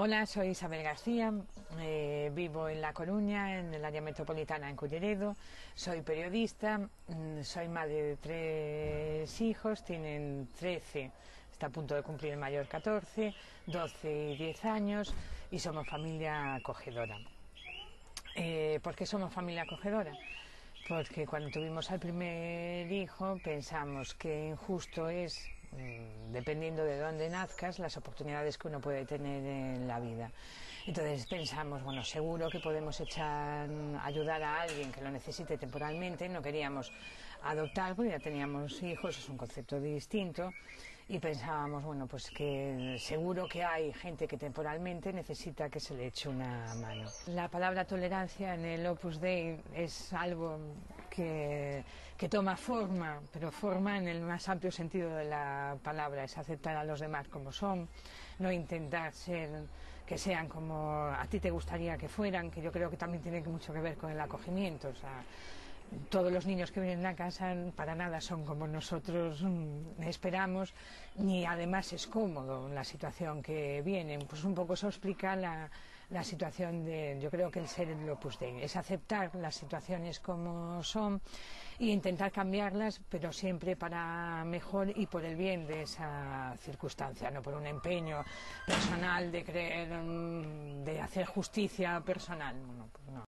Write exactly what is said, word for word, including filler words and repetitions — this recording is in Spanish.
Hola, soy Isabel García, eh, vivo en La Coruña, en el área metropolitana, en Culleredo. Soy periodista, soy madre de tres hijos, tienen trece, está a punto de cumplir el mayor catorce, doce y diez años, y somos familia acogedora. Eh, ¿Por qué somos familia acogedora? Porque cuando tuvimos al primer hijo pensamos que injusto es, dependiendo de dónde nazcas, las oportunidades que uno puede tener en la vida. Entonces pensamos, bueno, seguro que podemos echar, ayudar a alguien que lo necesite temporalmente. No queríamos adoptar porque ya teníamos hijos, es un concepto distinto, y pensábamos, bueno, pues que seguro que hay gente que temporalmente necesita que se le eche una mano. La palabra tolerancia en el Opus Dei es algo que, que toma forma, pero forma en el más amplio sentido de la palabra, es aceptar a los demás como son, no intentar ser que sean como a ti te gustaría que fueran, que yo creo que también tiene mucho que ver con el acogimiento. O sea, todos los niños que vienen a casa para nada son como nosotros esperamos, ni además es cómodo la situación que vienen. Pues un poco eso explica la, la situación de, yo creo que el ser el Opus Dei, es aceptar las situaciones como son e intentar cambiarlas, pero siempre para mejor y por el bien de esa circunstancia, no por un empeño personal de creer, de hacer justicia personal. No, pues no.